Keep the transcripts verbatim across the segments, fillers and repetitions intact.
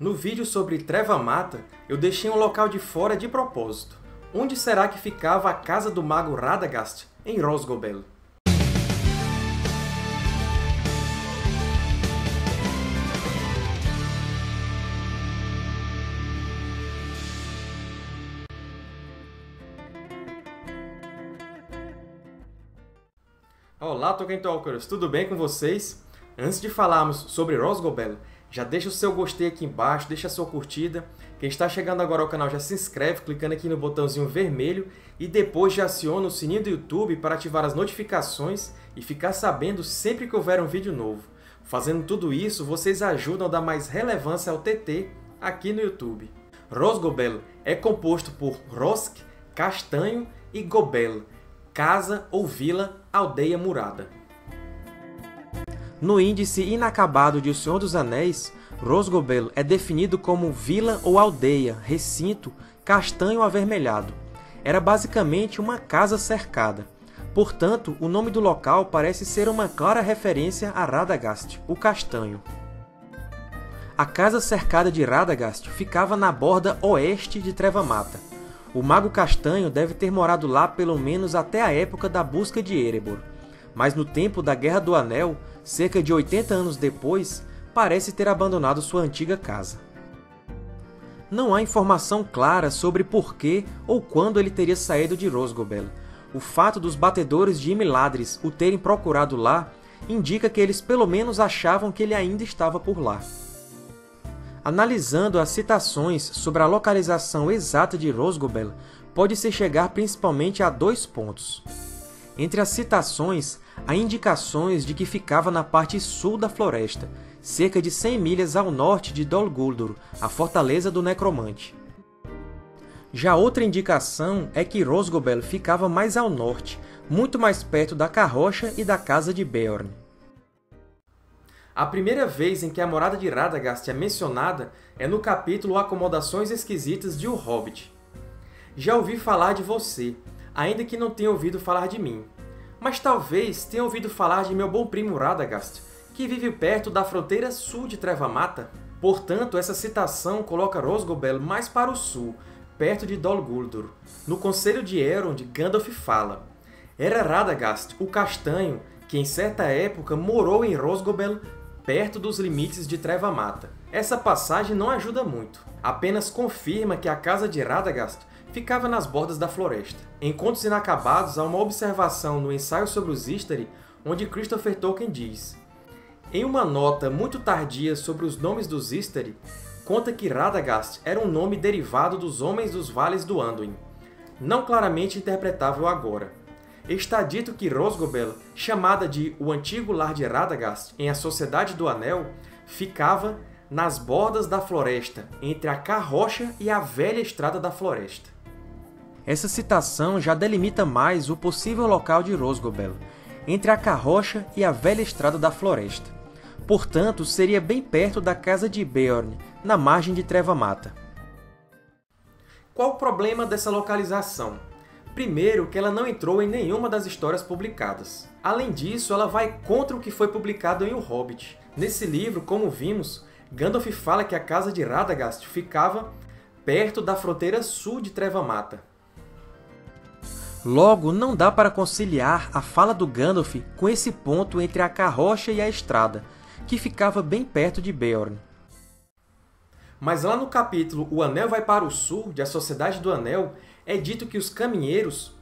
No vídeo sobre Trevamata, eu deixei um local de fora de propósito. Onde será que ficava a casa do mago Radagast, em Rhosgobel? Olá, Tolkien Talkers! Tudo bem com vocês? Antes de falarmos sobre Rhosgobel, já deixa o seu gostei aqui embaixo, deixa a sua curtida. Quem está chegando agora ao canal já se inscreve clicando aqui no botãozinho vermelho e depois já aciona o sininho do YouTube para ativar as notificações e ficar sabendo sempre que houver um vídeo novo. Fazendo tudo isso, vocês ajudam a dar mais relevância ao T T aqui no YouTube. Rhosgobel é composto por Rhosg, castanho, e Gobel, casa ou vila, aldeia murada. No índice inacabado de O Senhor dos Anéis, Rhosgobel é definido como vila ou aldeia, recinto, castanho avermelhado. Era basicamente uma casa cercada. Portanto, o nome do local parece ser uma clara referência a Radagast, o castanho. A casa cercada de Radagast ficava na borda oeste de Trevamata. O mago castanho deve ter morado lá pelo menos até a época da busca de Erebor. Mas no tempo da Guerra do Anel, cerca de oitenta anos depois, parece ter abandonado sua antiga casa. Não há informação clara sobre por que ou quando ele teria saído de Rhosgobel. O fato dos batedores de Imladris o terem procurado lá indica que eles pelo menos achavam que ele ainda estava por lá. Analisando as citações sobre a localização exata de Rhosgobel, pode-se chegar principalmente a dois pontos. Entre as citações, há indicações de que ficava na parte sul da floresta, cerca de cem milhas ao norte de Dol Guldur, a fortaleza do Necromante. Já outra indicação é que Rhosgobel ficava mais ao norte, muito mais perto da carrocha e da casa de Beorn. A primeira vez em que a morada de Radagast é mencionada é no capítulo Acomodações Esquisitas de O Hobbit. Já ouvi falar de você, ainda que não tenha ouvido falar de mim. Mas talvez tenha ouvido falar de meu bom primo Radagast, que vive perto da fronteira sul de Trevamata. Portanto, essa citação coloca Rhosgobel mais para o sul, perto de Dol Guldur. No Conselho de Elrond, Gandalf fala: era Radagast, o castanho, que em certa época morou em Rhosgobel, perto dos limites de Trevamata. Essa passagem não ajuda muito. Apenas confirma que a casa de Radagast ficava nas bordas da floresta. Em Contos Inacabados, há uma observação no ensaio sobre os Istari, onde Christopher Tolkien diz: em uma nota muito tardia sobre os nomes dos Istari, conta que Radagast era um nome derivado dos Homens dos Vales do Anduin, não claramente interpretável agora. Está dito que Rhosgobel, chamada de o antigo lar de Radagast em A Sociedade do Anel, ficava nas bordas da floresta, entre a carrocha e a Velha Estrada da Floresta. Essa citação já delimita mais o possível local de Rhosgobel, entre a carrocha e a Velha Estrada da Floresta. Portanto, seria bem perto da casa de Beorn, na margem de Trevamata. Qual o problema dessa localização? Primeiro, que ela não entrou em nenhuma das histórias publicadas. Além disso, ela vai contra o que foi publicado em O Hobbit. Nesse livro, como vimos, Gandalf fala que a casa de Radagast ficava perto da fronteira sul de Trevamata. Logo, não dá para conciliar a fala do Gandalf com esse ponto entre a carrocha e a estrada, que ficava bem perto de Beorn. Mas lá no capítulo O Anel Vai Para o Sul, de A Sociedade do Anel, é dito que os caminheiros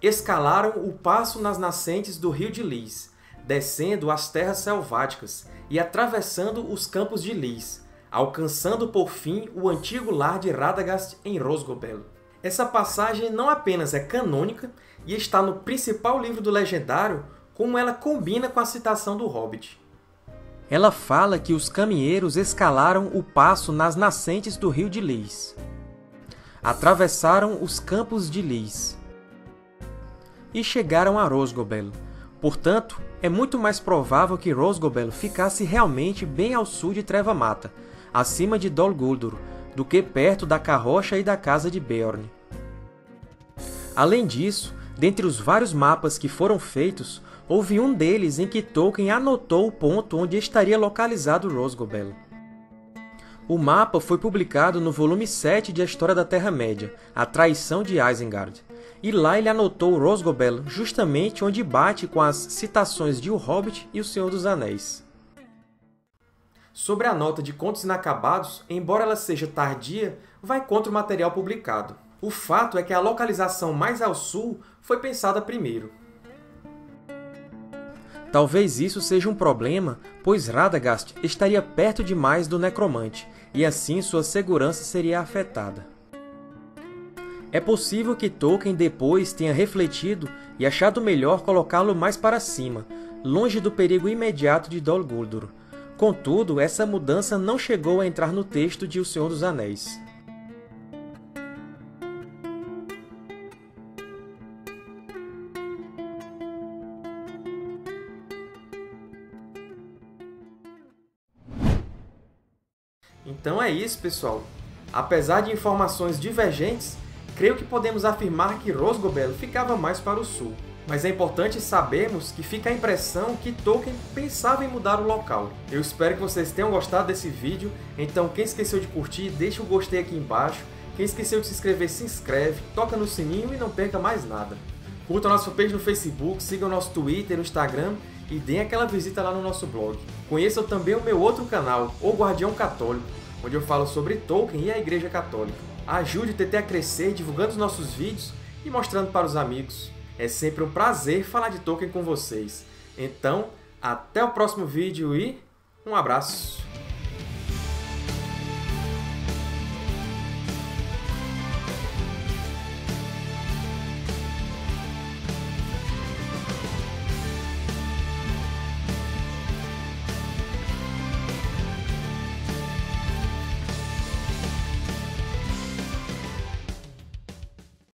escalaram o passo nas nascentes do rio de Lis, descendo as terras selváticas e atravessando os Campos de Lis, alcançando por fim o antigo lar de Radagast em Rhosgobel. Essa passagem não apenas é canônica e está no principal livro do Legendário, como ela combina com a citação do Hobbit. Ela fala que os caminheiros escalaram o passo nas nascentes do rio de Lis, atravessaram os Campos de Lis e chegaram a Rhosgobel. Portanto, é muito mais provável que Rhosgobel ficasse realmente bem ao sul de Trevamata, acima de Dol Guldur, do que perto da carrocha e da casa de Beorn. Além disso, dentre os vários mapas que foram feitos, houve um deles em que Tolkien anotou o ponto onde estaria localizado Rhosgobel. O mapa foi publicado no volume sete de A História da Terra-média, A Traição de Isengard, e lá ele anotou Rhosgobel justamente onde bate com as citações de O Hobbit e O Senhor dos Anéis. Sobre a nota de Contos Inacabados, embora ela seja tardia, vai contra o material publicado. O fato é que a localização mais ao sul foi pensada primeiro. Talvez isso seja um problema, pois Radagast estaria perto demais do Necromante, e assim sua segurança seria afetada. É possível que Tolkien depois tenha refletido e achado melhor colocá-lo mais para cima, longe do perigo imediato de Dol Guldur. Contudo, essa mudança não chegou a entrar no texto de O Senhor dos Anéis. Então é isso, pessoal. Apesar de informações divergentes, creio que podemos afirmar que Rhosgobel ficava mais para o sul. Mas é importante sabermos que fica a impressão que Tolkien pensava em mudar o local. Eu espero que vocês tenham gostado desse vídeo, então quem esqueceu de curtir, deixa o gostei aqui embaixo. Quem esqueceu de se inscrever, se inscreve, toca no sininho e não perca mais nada. Curtam a nossa fanpage no Facebook, sigam o nosso Twitter, no Instagram e deem aquela visita lá no nosso blog. Conheçam também o meu outro canal, O Guardião Católico, onde eu falo sobre Tolkien e a Igreja Católica. Ajude o T T a crescer divulgando os nossos vídeos e mostrando para os amigos. É sempre um prazer falar de Tolkien com vocês. Então, até o próximo vídeo e um abraço!